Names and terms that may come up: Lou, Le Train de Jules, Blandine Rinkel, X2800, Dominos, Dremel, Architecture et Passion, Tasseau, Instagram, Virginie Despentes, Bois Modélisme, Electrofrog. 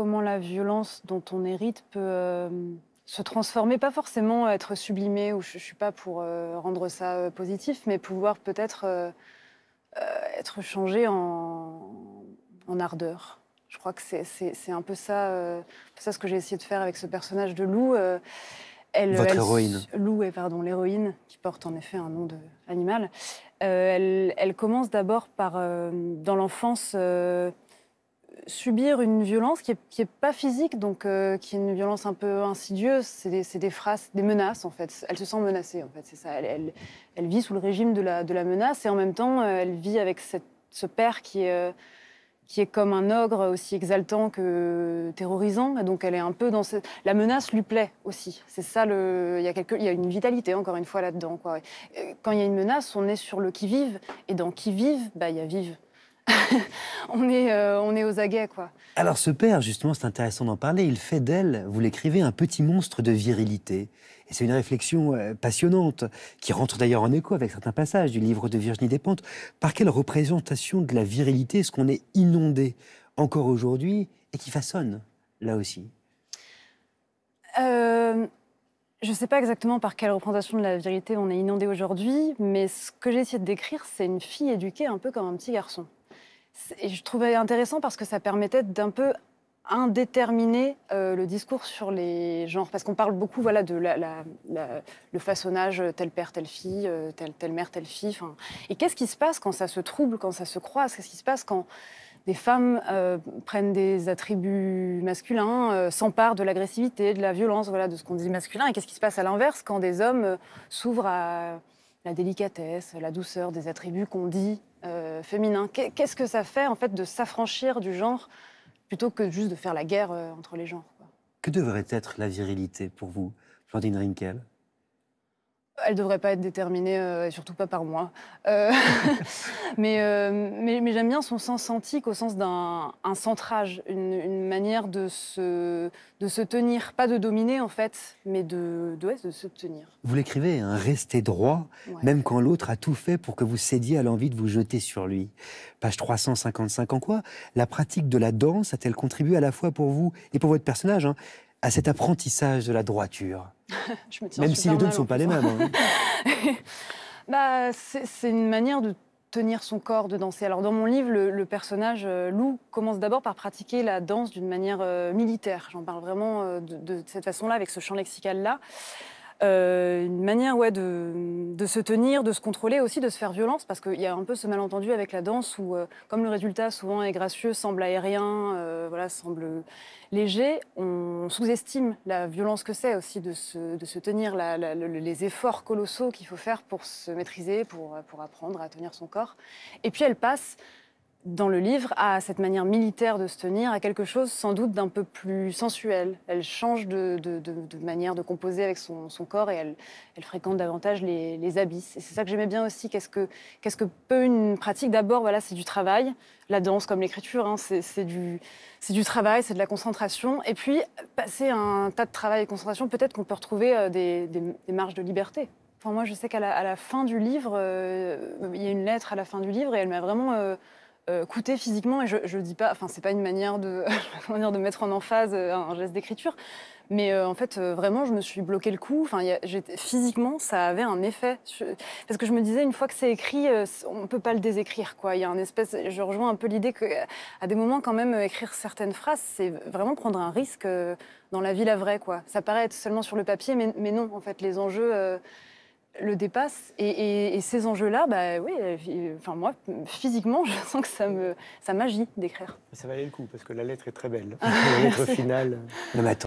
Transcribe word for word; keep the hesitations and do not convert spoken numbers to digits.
comment la violence dont on hérite peut euh, se transformer, pas forcément être sublimée, ou je ne suis pas pour euh, rendre ça euh, positif, mais pouvoir peut-être euh, euh, être changée en, en ardeur. Je crois que c'est un peu ça, euh, ça ce que j'ai essayé de faire avec ce personnage de Lou. Euh, elle, Votre elle, héroïne. Lou est, pardon, l'héroïne, qui porte en effet un nom d'animal. Euh, elle, elle commence d'abord par, euh, dans l'enfance, euh, subir une violence qui n'est pas physique, donc euh, qui est une violence un peu insidieuse. C'est des, des phrases, des menaces, en fait. Elle se sent menacée, en fait, c'est ça. Elle, elle, elle vit sous le régime de la, de la menace, et en même temps, elle vit avec cette, ce père qui est... Euh, qui est comme un ogre, aussi exaltant que terrorisant. Et donc elle est un peu dans ce... La menace lui plaît aussi. C'est ça, le... il, y a quelque... il y a une vitalité, encore une fois, là-dedans. Quand il y a une menace, on est sur le qui-vive. Et dans qui-vive, bah, il y a vive. on, est, euh, on est aux aguets, quoi. Alors ce père, justement, c'est intéressant d'en parler. Il fait d'elle, vous l'écrivez, un petit monstre de virilité. Et c'est une réflexion passionnante, qui rentre d'ailleurs en écho avec certains passages du livre de Virginie Despentes. Par quelle représentation de la virilité est-ce qu'on est inondé encore aujourd'hui et qui façonne, là aussi? euh, Je ne sais pas exactement par quelle représentation de la virilité on est inondé aujourd'hui, mais ce que j'ai essayé de décrire, c'est une fille éduquée un peu comme un petit garçon. Et je trouvais intéressant parce que ça permettait d'un peu... indéterminer euh, le discours sur les genres. Parce qu'on parle beaucoup voilà, de la, la, la, le façonnage tel père, telle fille, euh, telle, telle mère, telle fille. Fin. Et qu'est-ce qui se passe quand ça se trouble, quand ça se croise? Qu'est-ce qui se passe quand des femmes euh, prennent des attributs masculins, euh, s'emparent de l'agressivité, de la violence, voilà, de ce qu'on dit masculin? Et qu'est-ce qui se passe à l'inverse quand des hommes euh, s'ouvrent à la délicatesse, la douceur, des attributs qu'on dit euh, féminins? Qu'est-ce que ça fait en fait, de s'affranchir du genre plutôt que juste de faire la guerre euh, entre les genres, quoi. Que devrait être la virilité pour vous, Blandine Rinkel? Elle ne devrait pas être déterminée, euh, et surtout pas par moi. Euh, mais euh, mais, mais j'aime bien son sens antique au sens d'un un centrage, une, une manière de se, de se tenir, pas de dominer en fait, mais de, de, ouais, de se tenir. Vous l'écrivez, hein, restez droit, ouais. Même quand l'autre a tout fait pour que vous cédiez à l'envie de vous jeter sur lui. Page trois cent cinquante-cinq, en quoi la pratique de la danse a-t-elle contribué à la fois pour vous et pour votre personnage, hein, à cet apprentissage de la droiture? Je me Même si les deux ne sont pas les mêmes. Hein. bah, c'est une manière de tenir son corps, de danser. Alors dans mon livre, le, le personnage euh, Lou commence d'abord par pratiquer la danse d'une manière euh, militaire. J'en parle vraiment euh, de, de cette façon-là, avec ce champ lexical-là. Euh, une manière ouais, de, de se tenir, de se contrôler, aussi de se faire violence, parce qu'il y a un peu ce malentendu avec la danse où, euh, comme le résultat souvent est gracieux, semble aérien, euh, voilà, semble léger, on sous-estime la violence que c'est aussi de se, de se tenir, la, la, le, les efforts colossaux qu'il faut faire pour se maîtriser, pour, pour apprendre à tenir son corps. Et puis elle passe, dans le livre, à cette manière militaire de se tenir, à quelque chose sans doute d'un peu plus sensuel. Elle change de, de, de, de manière de composer avec son, son corps et elle, elle fréquente davantage les, les abysses. Et c'est ça que j'aimais bien aussi. Qu'est-ce que, qu'est-ce que peut une pratique? D'abord, voilà, c'est du travail. La danse, comme l'écriture, hein, c'est du, du travail, c'est de la concentration. Et puis, passer un tas de travail et concentration, peut-être qu'on peut retrouver des, des, des marges de liberté. Enfin, moi, je sais qu'à la, à la fin du livre, euh, il y a une lettre à la fin du livre et elle m'a vraiment... Euh, Euh, coûter physiquement, et je, je dis pas, enfin c'est pas une manière de, une manière de mettre en emphase euh, un geste d'écriture, mais euh, en fait euh, vraiment je me suis bloqué le coup, enfin physiquement ça avait un effet, je, parce que je me disais une fois que c'est écrit, euh, on peut pas le désécrire quoi, il y a un espèce, je rejoins un peu l'idée que à des moments quand même euh, écrire certaines phrases c'est vraiment prendre un risque euh, dans la vie la vraie quoi, ça paraît être seulement sur le papier mais, mais non en fait les enjeux... Euh, le dépasse et, et, et ces enjeux-là, bah oui, enfin moi physiquement, je sens que ça me, ça m'agit d'écrire. Ça valait le coup parce que la lettre est très belle. La lettre finale. Non, mais attends.